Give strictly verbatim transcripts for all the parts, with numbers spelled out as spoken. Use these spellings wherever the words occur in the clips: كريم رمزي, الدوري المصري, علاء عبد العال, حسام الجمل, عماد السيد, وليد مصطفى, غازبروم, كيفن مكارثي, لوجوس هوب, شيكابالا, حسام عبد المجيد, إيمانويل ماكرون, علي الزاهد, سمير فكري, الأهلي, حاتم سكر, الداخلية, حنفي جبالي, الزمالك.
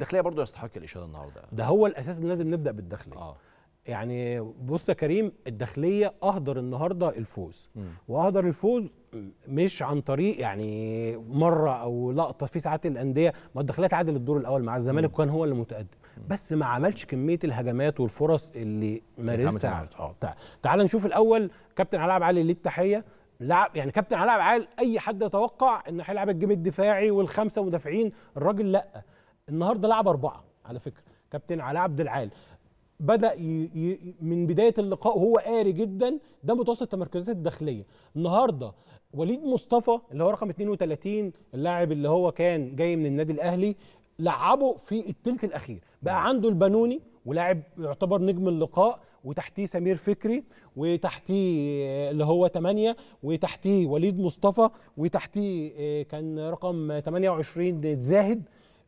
الداخليه برضه يستحق الاشاده النهارده. ده هو الاساس اللي لازم نبدا بالداخليه. آه. يعني بص يا كريم، الداخليه اهدر النهارده الفوز، م. واهدر الفوز مش عن طريق يعني مره او لقطه. في ساعات الانديه ما الداخليه تعادل الدور الاول مع الزمالك وكان هو اللي متقدم، م. بس ما عملش كميه الهجمات والفرص اللي مارسها. تعال. تعال نشوف الاول كابتن علاء علي، ليه التحيه. لعب يعني كابتن علاء عال، اي حد يتوقع انه هيلعب الجيم الدفاعي والخمسه مدافعين، الراجل لا، النهارده لعب اربعه. على فكره كابتن علاء عبد العال بدا ي... ي... من بدايه اللقاء هو قاري جدا، ده متوسط تمركزات الداخليه. النهارده وليد مصطفى اللي هو رقم اثنين وثلاثين، اللاعب اللي هو كان جاي من النادي الاهلي، لعبه في الثلث الاخير، بقى عنده البنوني ولاعب يعتبر نجم اللقاء، وتحتيه سمير فكري، وتحتيه اللي هو ثمانية، وتحتيه وليد مصطفى، وتحتيه كان رقم ثمانية وعشرين زاهد.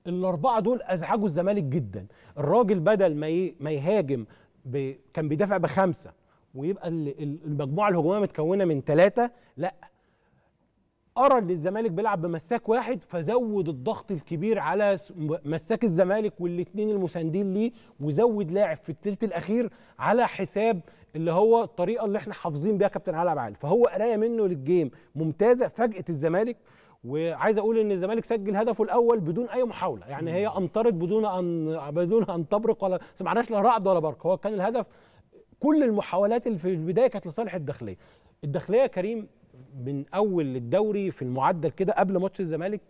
الاربعه دول ازعجوا الزمالك جدا. الراجل بدل ما ما يهاجم ب... كان بيدافع بخمسه ويبقى المجموعه الهجوميه متكونه من ثلاثه، لا، أرى إن الزمالك بيلعب بمساك واحد، فزود الضغط الكبير على مساك الزمالك والاثنين المساندين ليه، وزود لاعب في الثلث الأخير على حساب اللي هو الطريقة اللي احنا حافظين بيها كابتن علي عبد العال. فهو قراية منه للجيم ممتازة، فاجأت الزمالك. وعايز أقول إن الزمالك سجل هدفه الأول بدون أي محاولة، يعني هي أمطرت بدون أن بدون أن تبرق، ولا سمعناش لا رعد ولا برق. هو كان الهدف، كل المحاولات اللي في البداية كانت لصالح الداخلية. الداخلية كريم من اول الدوري في المعدل كده قبل ماتش الزمالك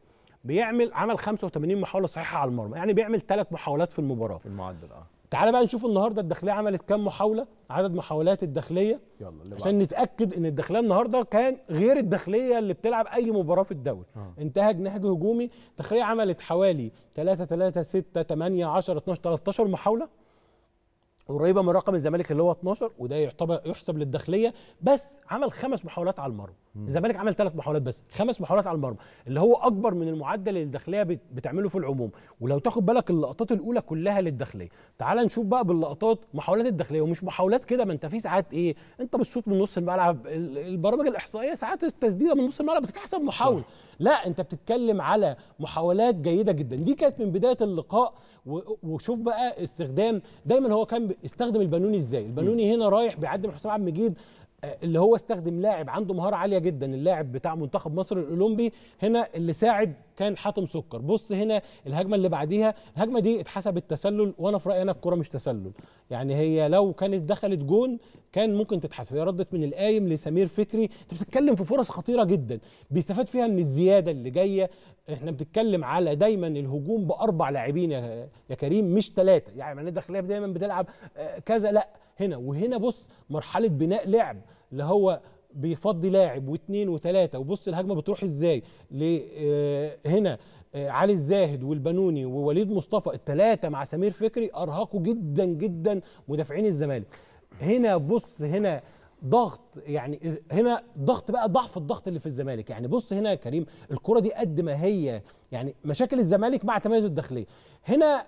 بيعمل عمل خمسة وثمانين محاوله صحيحه على المرمى، يعني بيعمل ثلاث محاولات في المباراه في المعدل. اه تعال بقى نشوف النهارده الداخليه عملت كام محاوله، عدد محاولات الداخليه، يلا عشان نتاكد ان الداخليه النهارده كان غير الداخليه اللي بتلعب اي مباراه في الدوري. آه. انتهج نهج هجومي. الداخليه عملت حوالي ثلاثة ثلاثة ستة ثمانية عشرة اثناشر ثلاثتاشر محاوله، قريبه من رقم الزمالك اللي هو اثناشر، وده يعتبر يحسب للداخليه. بس عمل خمس محاولات على المرمى، الزمالك عمل ثلاث محاولات بس، خمس محاولات على المرمى، اللي هو اكبر من المعدل اللي الداخليه بتعمله في العموم. ولو تاخد بالك اللقطات الاولى كلها للداخليه. تعال نشوف بقى باللقطات محاولات الداخليه، ومش محاولات كده ما انت في ساعات ايه، انت بتشوط من نص الملعب، البرامج الاحصائيه ساعات التسديده من نص الملعب بتتحسب محاوله، لا، انت بتتكلم على محاولات جيده جدا. دي كانت من بدايه اللقاء. وشوف بقى استخدام، دايما هو كان استخدم البنوني ازاي. البنوني هنا رايح بيعدي من حسام عبد المجيد، اللي هو استخدم لاعب عنده مهاره عاليه جدا، اللاعب بتاع منتخب مصر الاولمبي هنا اللي ساعد كان حاتم سكر. بص هنا الهجمه اللي بعديها، الهجمه دي اتحسبت تسلل، وانا في رايي انا الكره مش تسلل، يعني هي لو كانت دخلت جون كان ممكن تتحسب. هي ردت من القايم لسمير فكري. انت بتتكلم في فرص خطيره جدا بيستفاد فيها من الزياده اللي جايه. احنا بنتكلم على دايما الهجوم باربع لاعبين يا كريم، مش ثلاثه، يعني الداخليه دايما بتلعب كذا، لا، هنا وهنا. بص مرحله بناء لعب اللي هو بيفضي لاعب واثنين وثلاثه، وبص الهجمه بتروح ازاي هنا. علي الزاهد والبنوني ووليد مصطفى الثلاثه مع سمير فكري ارهقوا جدا جدا مدافعين الزمالك. هنا بص هنا ضغط، يعني هنا ضغط بقى، ضعف الضغط اللي في الزمالك. يعني بص هنا يا كريم الكره دي قد ما هي يعني مشاكل الزمالك مع تميز الداخليه، هنا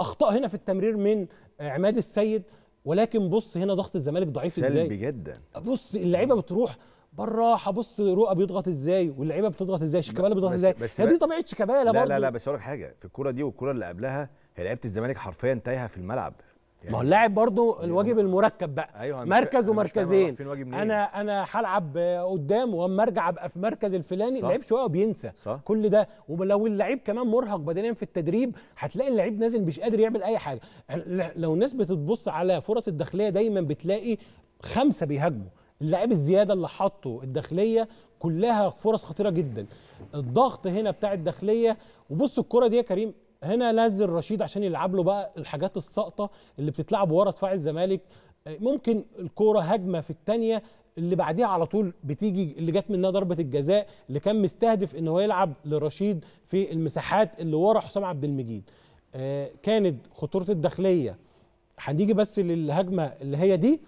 اخطاء هنا في التمرير من عماد السيد، ولكن بص هنا ضغط الزمالك ضعيف ازاي، سلبي جدا. بص اللعيبه بتروح بالراحه، بص رؤى بيضغط ازاي، واللعيبه بتضغط ازاي، شيكابالا بيضغط ازاي، هي دي طبيعه شيكابالا برضه. لا لا لا، بس اقول لك حاجه، في الكوره دي والكوره اللي قبلها هي لعيبه الزمالك حرفيا تايهه في الملعب. يعني ما هو اللاعب برضه الواجب المركب بقى، أيوة، مركز ومركزين، انا انا هلعب قدام واما ارجع ابقى في مركز الفلاني، اللعيب شويه وبينسى كل ده. ولو اللعيب كمان مرهق بدنيا في التدريب هتلاقي اللعيب نازل مش قادر يعمل اي حاجه. لو الناس بتبص على فرص الداخليه دايما بتلاقي خمسه بيهاجموا، اللاعب الزياده اللي حاطه الداخليه كلها فرص خطيره جدا. الضغط هنا بتاع الداخليه، وبص الكره دي يا كريم هنا نزل رشيد عشان يلعب له بقى الحاجات الساقطه اللي بتتلعب ورا دفاع الزمالك. ممكن الكوره هجمه في الثانيه اللي بعديها على طول بتيجي اللي جت منها ضربه الجزاء، اللي كان مستهدف ان هو يلعب لرشيد في المساحات اللي ورا حسام عبد المجيد. كانت خطوره الداخليه. هنيجي بس للهجمه اللي هي دي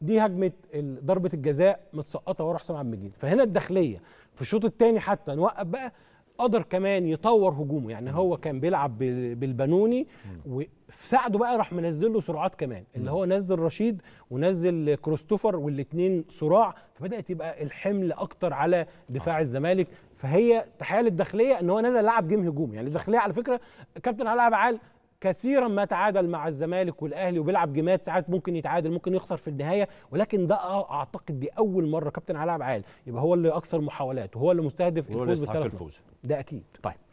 دي هجمه ضربه الجزاء متسقطه ورا حسام عبد المجيد. فهنا الداخليه في الشوط الثاني حتى نوقف بقى قدر كمان يطور هجومه، يعني هو كان بيلعب بالبنوني وساعده بقى، راح منزل له سرعات كمان، اللي هو نزل رشيد ونزل كروستوفر والاثنين صراع، فبدات يبقى الحمل اكتر على دفاع الزمالك. فهي تحيه للداخليه ان هو نزل لعب جيم هجومي. يعني الداخليه على فكره كابتن علاء عال كثيرا ما تعادل مع الزمالك والاهلي وبيلعب جيمات، ساعات ممكن يتعادل ممكن يخسر في النهايه، ولكن ده اعتقد دي اول مره كابتن علاء عال يبقى هو اللي اكثر محاولات وهو اللي مستهدف الفوز بالثلاث نقط ده اكيد. طيب